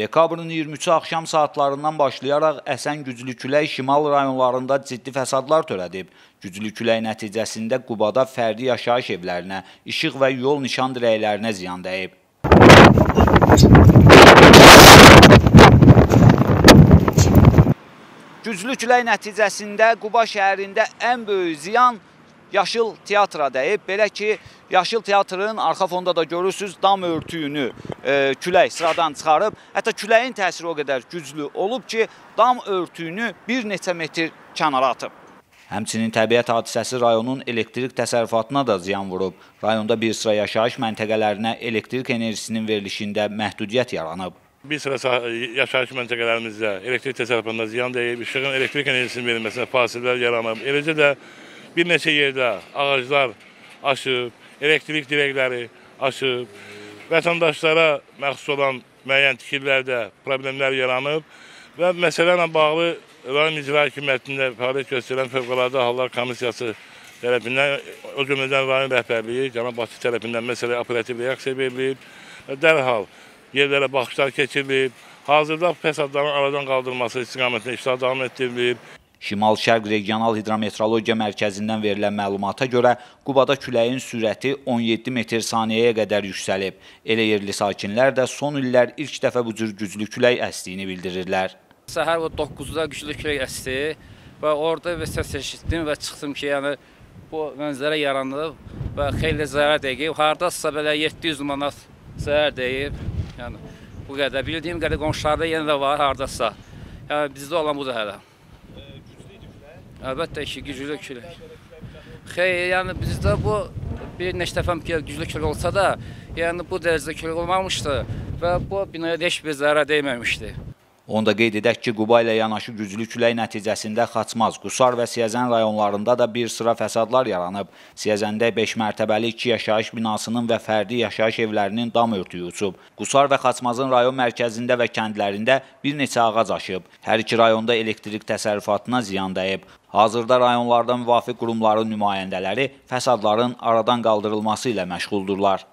Dekabrın 23-ü axşam saatlarından başlayaraq əsən güclü külək şimal rayonlarında ciddi fəsadlar törədib. Güclü külək nəticəsində Qubada fərdi yaşayış evlərinə, işıq və yol nişan dirəklərinə ziyan dəyib. Güclü külək nəticəsində Quba şəhərində ən böyük ziyan Yaşıl teatra dəyib. Belə ki, Yaşıl teatrın arxa fonda da görürsünüz dam örtüyünü külək sıradan çıxarıb. Hətta küləyin təsiri o qədər güclü olub ki, dam örtüyünü bir neçə metr kənara atıb. Həmçinin təbiət hadisəsi rayonun elektrik təsərrüfatına da ziyan vurub. Rayonda bir sıra yaşayış məntəqələrinə elektrik enerjisinin verilişində məhdudiyyət yaranıb. Bir sıra yaşayış məntəqələrimizdə elektrik təsərrüfatına ziyan dəyib, işığın elektrik enerjisinin verilməsinə fasillər yaranıb. Eləcə də bir neçə yerdə ağaclar aşıb, elektrik direkləri aşıb, vətəndaşlara məxsus olan müəyyən tikililərdə problemlər yaranıb və məsələlə bağlı rayon icra hakimiyyətində fəaliyyət göstərən Fövqəladə Hallar Komissiyası tərəfindən, o cümlədən rayon rəhbərliyi, cənab başçı tərəfindən məsələyə operativ reaksiya verilib və dərhal yerlərə baxışlar keçirilib, hazırda fəsadların aradan qaldırılması istiqamətində işlər davam etdirilib. Şimal Şərq Regional Hidrometrologiya Mərkəzindən verilən məlumata görə Qubada küləyin sürəti 17 metr saniyəyə qədər yüksəlib. Elə yerli sakinlər də son illər ilk dəfə bu cür güclü külək əsdiyini bildirirlər. Səhər 9-da güclü külək əsdi və orada səs eşitdim və çıxdım ki, yəni bu mənzərə yaranıb və xeyli zərər dəyib. Hardasa belə 700 manat zərər dəyib. Yəni bu qədər. Bildiyim qədər qonşularda yenə də var hardasa. Yəni bizdə olan budur hələ. Əlbəttə ki, güclü külək. Xeyr, yəni bizdə bu bir neçə dəfə güclü külək olsa da, yəni bu dərəcədə külək olmamışdı və bu binaya heç bir zərər dəyməmişdi. Onda qeyd edək ki, Quba ilə yanaşı güclü külək nəticəsində Xaçmaz, Qusar və Siyazan rayonlarında da bir sıra fəsadlar yaranıb. Siyazəndə 5 mərtəbəli 2 yaşayış binasının və fərdi yaşayış evlərinin dam örtüyü uçub. Qusar və Xaçmazın rayon mərkəzində və kəndlərində bir neçə ağac aşıb. Hər iki rayonda elektrik təsərrüfatına ziyan dəyib. Hazırda rayonlarda müvafiq qurumların nümayəndələri fəsadların aradan qaldırılması ilə məşğuldurlar.